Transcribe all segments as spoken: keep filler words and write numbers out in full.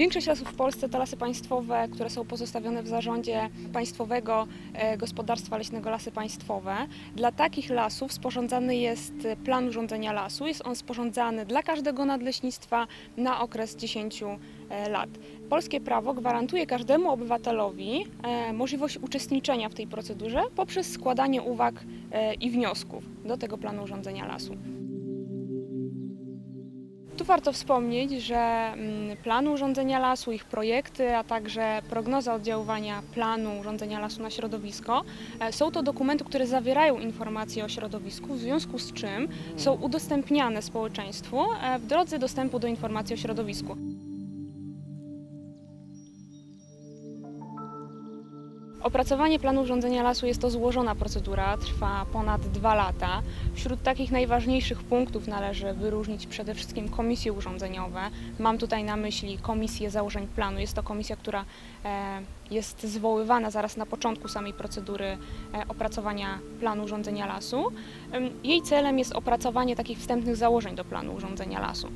Większość lasów w Polsce to lasy państwowe, które są pozostawione w zarządzie Państwowego Gospodarstwa Leśnego Lasy Państwowe. Dla takich lasów sporządzany jest plan urządzenia lasu. Jest on sporządzany dla każdego nadleśnictwa na okres dziesięciu lat. Polskie prawo gwarantuje każdemu obywatelowi możliwość uczestniczenia w tej procedurze poprzez składanie uwag i wniosków do tego planu urządzenia lasu. Tu warto wspomnieć, że plan urządzenia lasu, ich projekty, a także prognoza oddziaływania planu urządzenia lasu na środowisko są to dokumenty, które zawierają informacje o środowisku, w związku z czym są udostępniane społeczeństwu w drodze dostępu do informacji o środowisku. Opracowanie planu urządzenia lasu jest to złożona procedura, trwa ponad dwa lata. Wśród takich najważniejszych punktów należy wyróżnić przede wszystkim komisje urządzeniowe. Mam tutaj na myśli komisję założeń planu. Jest to komisja, która jest zwoływana zaraz na początku samej procedury opracowania planu urządzenia lasu. Jej celem jest opracowanie takich wstępnych założeń do planu urządzenia lasu.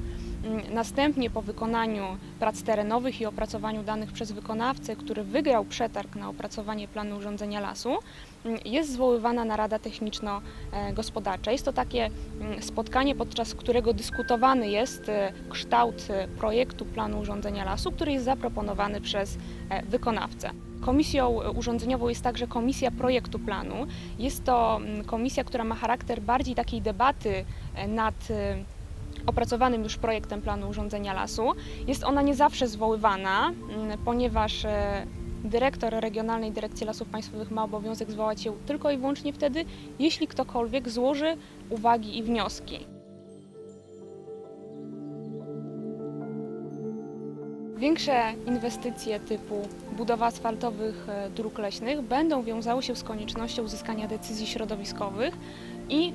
Następnie po wykonaniu prac terenowych i opracowaniu danych przez wykonawcę, który wygrał przetarg na opracowanie planu urządzenia lasu, jest zwoływana Narada Techniczno-Gospodarcza. Jest to takie spotkanie, podczas którego dyskutowany jest kształt projektu planu urządzenia lasu, który jest zaproponowany przez wykonawcę. Komisją urządzeniową jest także Komisja Projektu Planu. Jest to komisja, która ma charakter bardziej takiej debaty nad opracowanym już projektem planu urządzenia lasu. Jest ona nie zawsze zwoływana, ponieważ dyrektor Regionalnej Dyrekcji Lasów Państwowych ma obowiązek zwołać się tylko i wyłącznie wtedy, jeśli ktokolwiek złoży uwagi i wnioski. Większe inwestycje typu budowa asfaltowych dróg leśnych będą wiązały się z koniecznością uzyskania decyzji środowiskowych i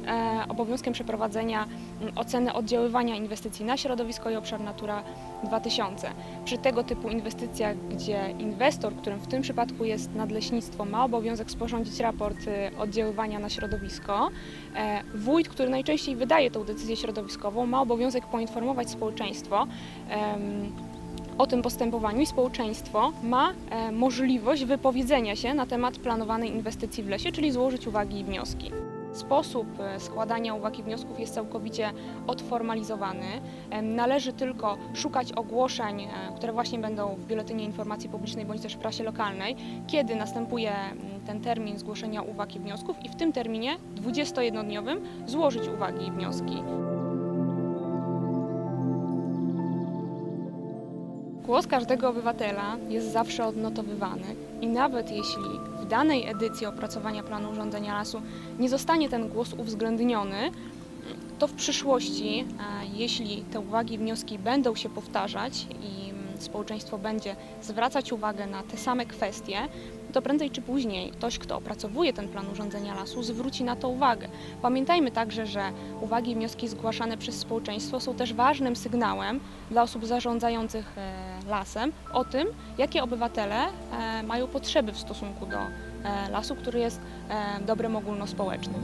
obowiązkiem przeprowadzenia oceny oddziaływania inwestycji na środowisko i obszar Natura dwa tysiące. Przy tego typu inwestycjach, gdzie inwestor, którym w tym przypadku jest nadleśnictwo, ma obowiązek sporządzić raport oddziaływania na środowisko, wójt, który najczęściej wydaje tę decyzję środowiskową, ma obowiązek poinformować społeczeństwo o tym postępowaniu i społeczeństwo ma możliwość wypowiedzenia się na temat planowanej inwestycji w lesie, czyli złożyć uwagi i wnioski. Sposób składania uwag i wniosków jest całkowicie odformalizowany. Należy tylko szukać ogłoszeń, które właśnie będą w Biuletynie Informacji Publicznej bądź też w prasie lokalnej, kiedy następuje ten termin zgłoszenia uwag i wniosków i w tym terminie dwudziestojednodniowym złożyć uwagi i wnioski. Głos każdego obywatela jest zawsze odnotowywany i nawet jeśli w danej edycji opracowania planu urządzenia lasu nie zostanie ten głos uwzględniony, to w przyszłości, jeśli te uwagi i wnioski będą się powtarzać i społeczeństwo będzie zwracać uwagę na te same kwestie, to prędzej czy później ktoś, kto opracowuje ten plan urządzenia lasu, zwróci na to uwagę. Pamiętajmy także, że uwagi i wnioski zgłaszane przez społeczeństwo są też ważnym sygnałem dla osób zarządzających lasem o tym, jakie obywatele mają potrzeby w stosunku do lasu, który jest dobrem ogólnospołecznym.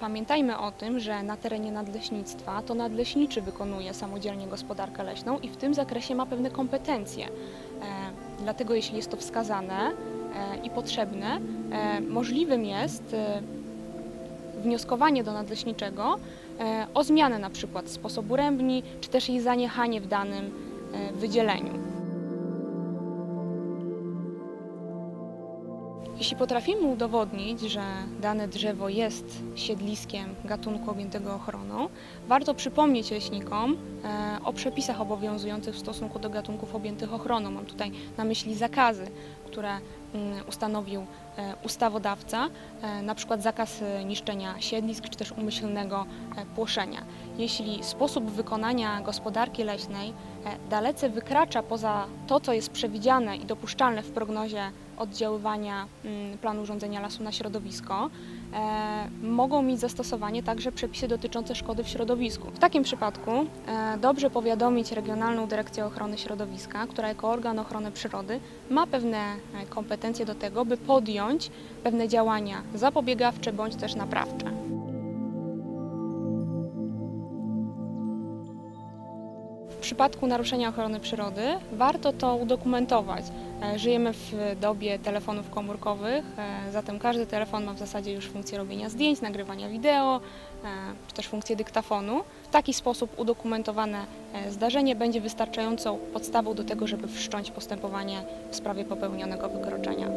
Pamiętajmy o tym, że na terenie nadleśnictwa to nadleśniczy wykonuje samodzielnie gospodarkę leśną i w tym zakresie ma pewne kompetencje. Dlatego jeśli jest to wskazane i potrzebne, możliwym jest wnioskowanie do nadleśniczego o zmianę na przykład sposobu rębni, czy też jej zaniechanie w danym wydzieleniu. Jeśli potrafimy udowodnić, że dane drzewo jest siedliskiem gatunku objętego ochroną, warto przypomnieć leśnikom o przepisach obowiązujących w stosunku do gatunków objętych ochroną. Mam tutaj na myśli zakazy, które ustanowił ustawodawca, na przykład zakaz niszczenia siedlisk czy też umyślnego płoszenia. Jeśli sposób wykonania gospodarki leśnej dalece wykracza poza to, co jest przewidziane i dopuszczalne w prognozie oddziaływania planu urządzenia lasu na środowisko, mogą mieć zastosowanie także przepisy dotyczące szkody w środowisku. W takim przypadku dobrze powiadomić Regionalną Dyrekcję Ochrony Środowiska, która jako organ ochrony przyrody ma pewne kompetencje do tego, by podjąć pewne działania zapobiegawcze bądź też naprawcze. przypadku naruszenia ochrony przyrody warto to udokumentować. Żyjemy w dobie telefonów komórkowych, zatem każdy telefon ma w zasadzie już funkcję robienia zdjęć, nagrywania wideo, czy też funkcję dyktafonu. W taki sposób udokumentowane zdarzenie będzie wystarczającą podstawą do tego, żeby wszcząć postępowanie w sprawie popełnionego wykroczenia.